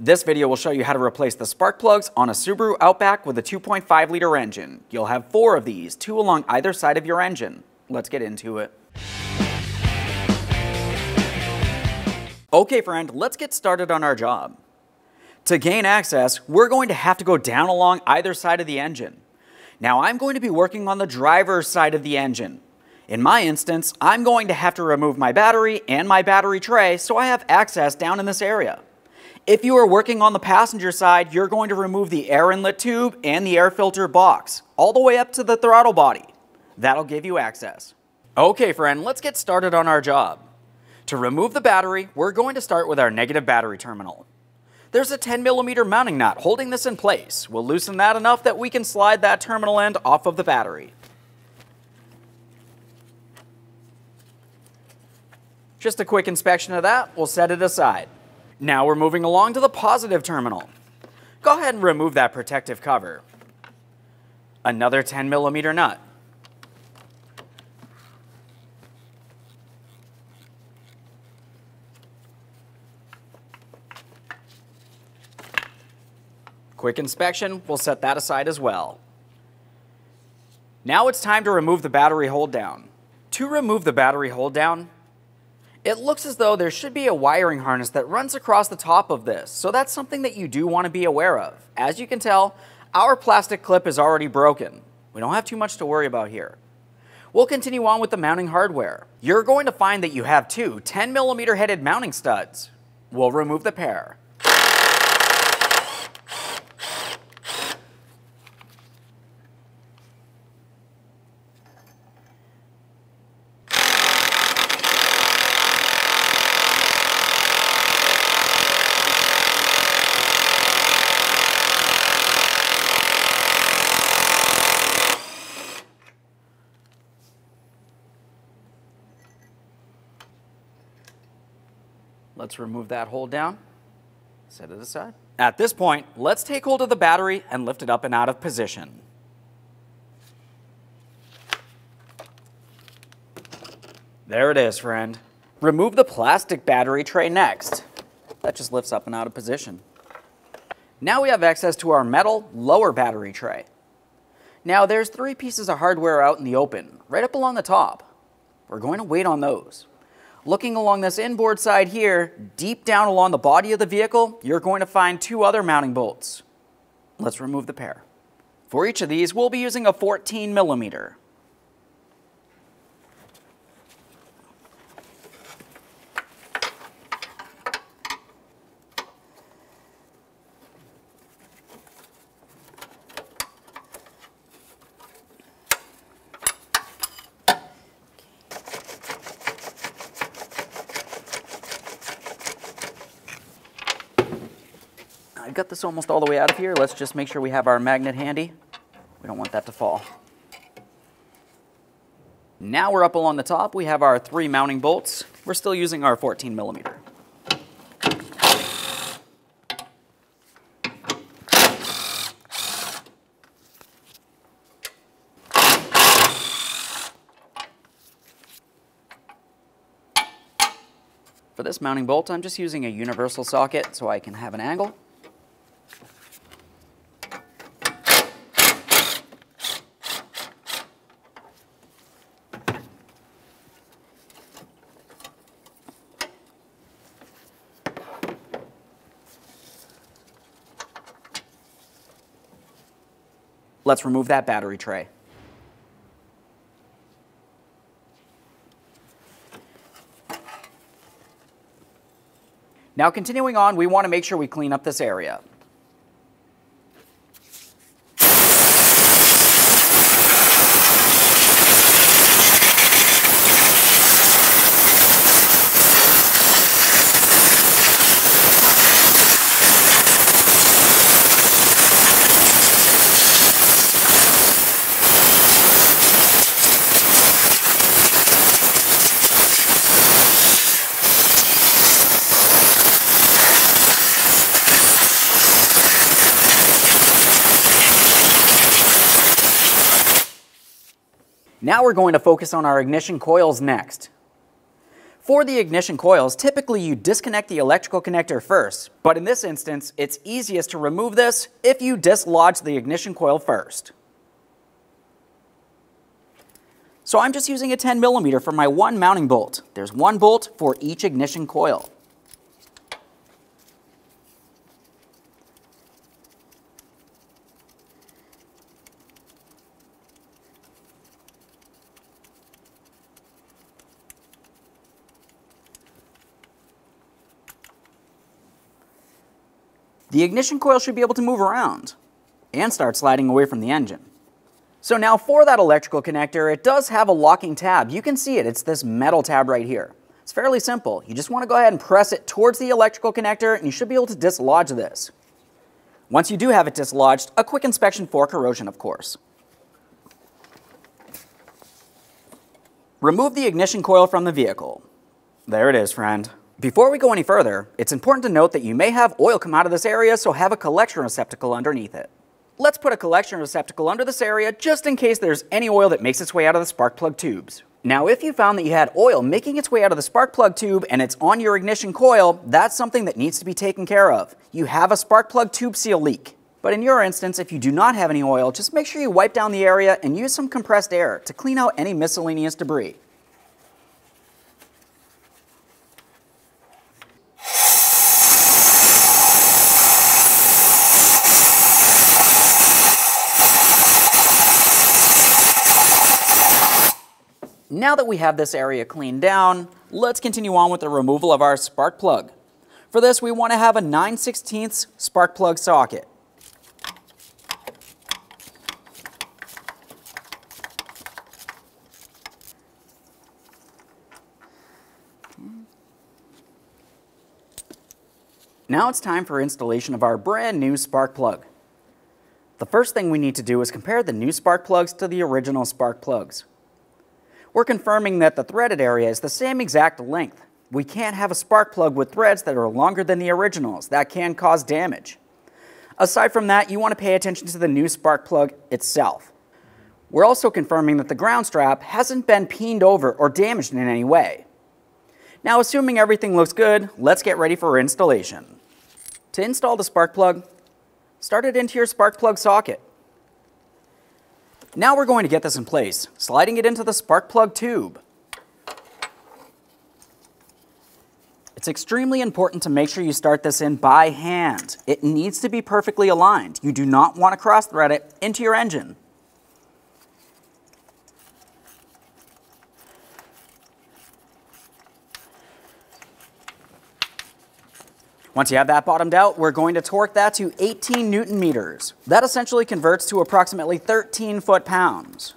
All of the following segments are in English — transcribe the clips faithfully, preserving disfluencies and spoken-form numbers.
This video will show you how to replace the spark plugs on a Subaru Outback with a two point five liter engine. You'll have four of these, two along either side of your engine. Let's get into it. Okay friend, let's get started on our job. To gain access, we're going to have to go down along either side of the engine. Now I'm going to be working on the driver's side of the engine. In my instance, I'm going to have to remove my battery and my battery tray so I have access down in this area. If you are working on the passenger side, you're going to remove the air inlet tube and the air filter box, all the way up to the throttle body. That'll give you access. Okay friend, let's get started on our job. To remove the battery, we're going to start with our negative battery terminal. There's a ten millimeter mounting nut holding this in place. We'll loosen that enough that we can slide that terminal end off of the battery. Just a quick inspection of that, we'll set it aside. Now we're moving along to the positive terminal. Go ahead and remove that protective cover. Another ten millimeter nut. Quick inspection, we'll set that aside as well. Now it's time to remove the battery hold down. To remove the battery hold down, it looks as though there should be a wiring harness that runs across the top of this, so that's something that you do want to be aware of. As you can tell, our plastic clip is already broken. We don't have too much to worry about here. We'll continue on with the mounting hardware. You're going to find that you have two ten millimeter headed mounting studs. We'll remove the pair. Let's remove that hold down, set it aside. At this point, let's take hold of the battery and lift it up and out of position. There it is, friend. Remove the plastic battery tray next. That just lifts up and out of position. Now we have access to our metal lower battery tray. Now there's three pieces of hardware out in the open, right up along the top. We're going to wait on those. Looking along this inboard side here, deep down along the body of the vehicle, you're going to find two other mounting bolts. Let's remove the pair. For each of these, we'll be using a fourteen millimeter. I've got this almost all the way out of here. Let's just make sure we have our magnet handy. We don't want that to fall. Now we're up along the top. We have our three mounting bolts. We're still using our fourteen millimeter. For this mounting bolt, I'm just using a universal socket so I can have an angle. Let's remove that battery tray. Now continuing on, we want to make sure we clean up this area. Now we're going to focus on our ignition coils next. For the ignition coils, typically you disconnect the electrical connector first, but in this instance, it's easiest to remove this if you dislodge the ignition coil first. So I'm just using a ten millimeter for my one mounting bolt. There's one bolt for each ignition coil. The ignition coil should be able to move around and start sliding away from the engine. So now for that electrical connector, it does have a locking tab. You can see it, it's this metal tab right here. It's fairly simple. You just want to go ahead and press it towards the electrical connector and you should be able to dislodge this. Once you do have it dislodged, a quick inspection for corrosion, of course. Remove the ignition coil from the vehicle. There it is, friend. Before we go any further, it's important to note that you may have oil come out of this area, so have a collection receptacle underneath it. Let's put a collection receptacle under this area just in case there's any oil that makes its way out of the spark plug tubes. Now, if you found that you had oil making its way out of the spark plug tube and it's on your ignition coil, that's something that needs to be taken care of. You have a spark plug tube seal leak. But in your instance, if you do not have any oil, just make sure you wipe down the area and use some compressed air to clean out any miscellaneous debris. Now that we have this area cleaned down, let's continue on with the removal of our spark plug. For this, we want to have a nine sixteenths spark plug socket. Now it's time for installation of our brand new spark plug. The first thing we need to do is compare the new spark plugs to the original spark plugs. We're confirming that the threaded area is the same exact length. We can't have a spark plug with threads that are longer than the originals. That can cause damage. Aside from that, you want to pay attention to the new spark plug itself. We're also confirming that the ground strap hasn't been peened over or damaged in any way. Now, assuming everything looks good, let's get ready for installation. To install the spark plug, start it into your spark plug socket. Now we're going to get this in place, sliding it into the spark plug tube. It's extremely important to make sure you start this in by hand. It needs to be perfectly aligned. You do not want to cross-thread it into your engine. Once you have that bottomed out, we're going to torque that to eighteen newton meters. That essentially converts to approximately thirteen foot pounds.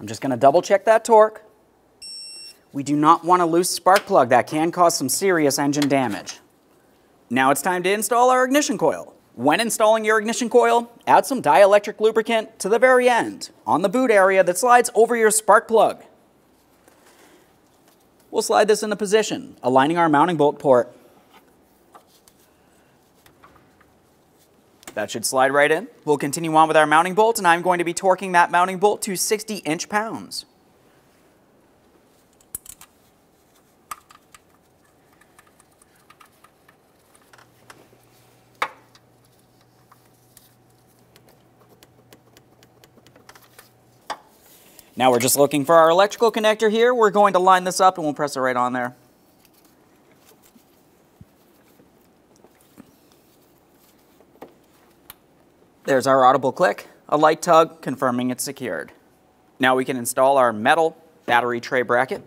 I'm just going to double check that torque. We do not want a loose spark plug. That can cause some serious engine damage. Now it's time to install our ignition coil. When installing your ignition coil, add some dielectric lubricant to the very end on the boot area that slides over your spark plug. We'll slide this into position, aligning our mounting bolt port. That should slide right in. We'll continue on with our mounting bolt, and I'm going to be torquing that mounting bolt to sixty inch pounds. Now we're just looking for our electrical connector here. We're going to line this up and we'll press it right on there. There's our audible click, a light tug confirming it's secured. Now we can install our metal battery tray bracket.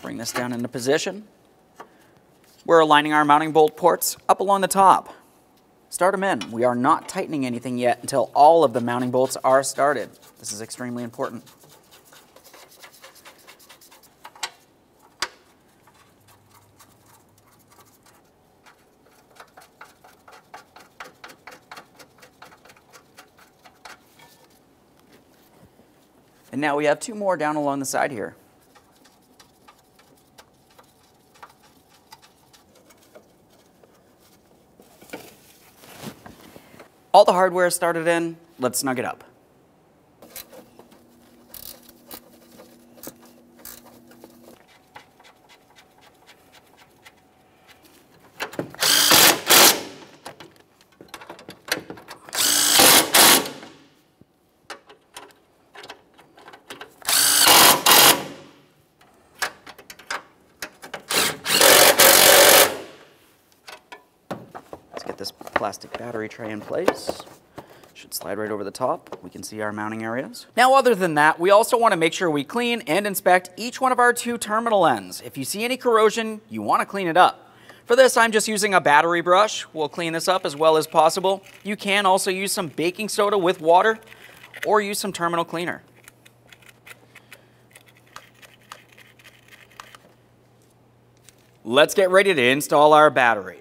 Bring this down into position. We're aligning our mounting bolt ports up along the top. Start them in. We are not tightening anything yet until all of the mounting bolts are started. This is extremely important. And now we have two more down along the side here. All the hardware is started in, let's snug it up. Let's get this plastic battery tray in place. Should slide right over the top. We can see our mounting areas. Now, other than that, we also want to make sure we clean and inspect each one of our two terminal ends. If you see any corrosion, you want to clean it up. For this, I'm just using a battery brush. We'll clean this up as well as possible. You can also use some baking soda with water or use some terminal cleaner. Let's get ready to install our battery.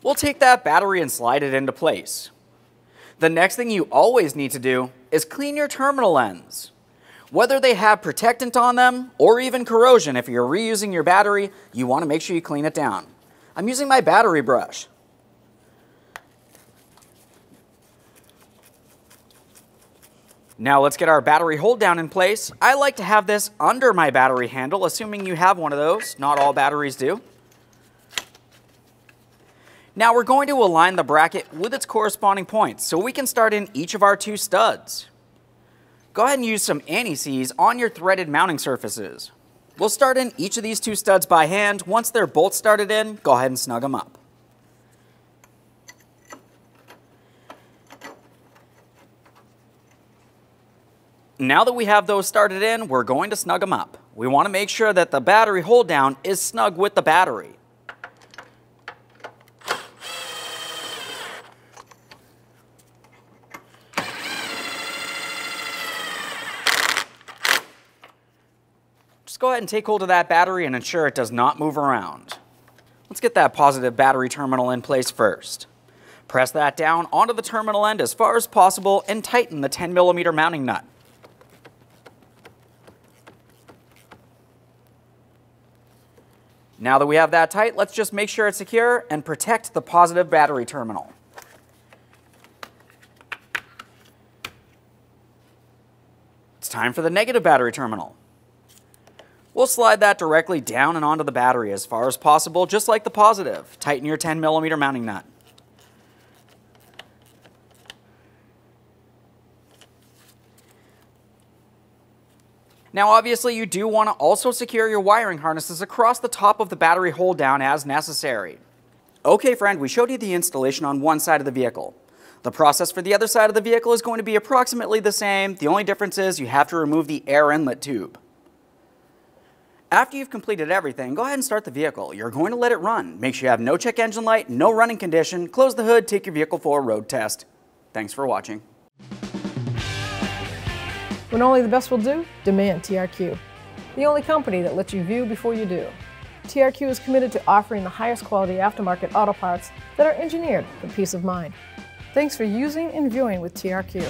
We'll take that battery and slide it into place. The next thing you always need to do is clean your terminal ends. Whether they have protectant on them or even corrosion, if you're reusing your battery, you want to make sure you clean it down. I'm using my battery brush. Now let's get our battery hold down in place. I like to have this under my battery handle, assuming you have one of those. Not all batteries do. Now we're going to align the bracket with its corresponding points so we can start in each of our two studs. Go ahead and use some anti-seize on your threaded mounting surfaces. We'll start in each of these two studs by hand. Once they're both started in, go ahead and snug them up. Now that we have those started in, we're going to snug them up. We want to make sure that the battery hold down is snug with the battery. Go ahead and take hold of that battery and ensure it does not move around. Let's get that positive battery terminal in place first. Press that down onto the terminal end as far as possible and tighten the ten millimeter mounting nut. Now that we have that tight, let's just make sure it's secure and protect the positive battery terminal. It's time for the negative battery terminal. We'll slide that directly down and onto the battery as far as possible, just like the positive. Tighten your ten millimeter mounting nut. Now obviously you do want to also secure your wiring harnesses across the top of the battery hold down as necessary. Okay friend, we showed you the installation on one side of the vehicle. The process for the other side of the vehicle is going to be approximately the same. The only difference is you have to remove the air inlet tube. After you've completed everything, go ahead and start the vehicle. You're going to let it run. Make sure you have no check engine light, no running condition. Close the hood, take your vehicle for a road test. Thanks for watching. When only the best will do, demand T R Q. The only company that lets you view before you do. T R Q is committed to offering the highest quality aftermarket auto parts that are engineered for peace of mind. Thanks for using and viewing with T R Q.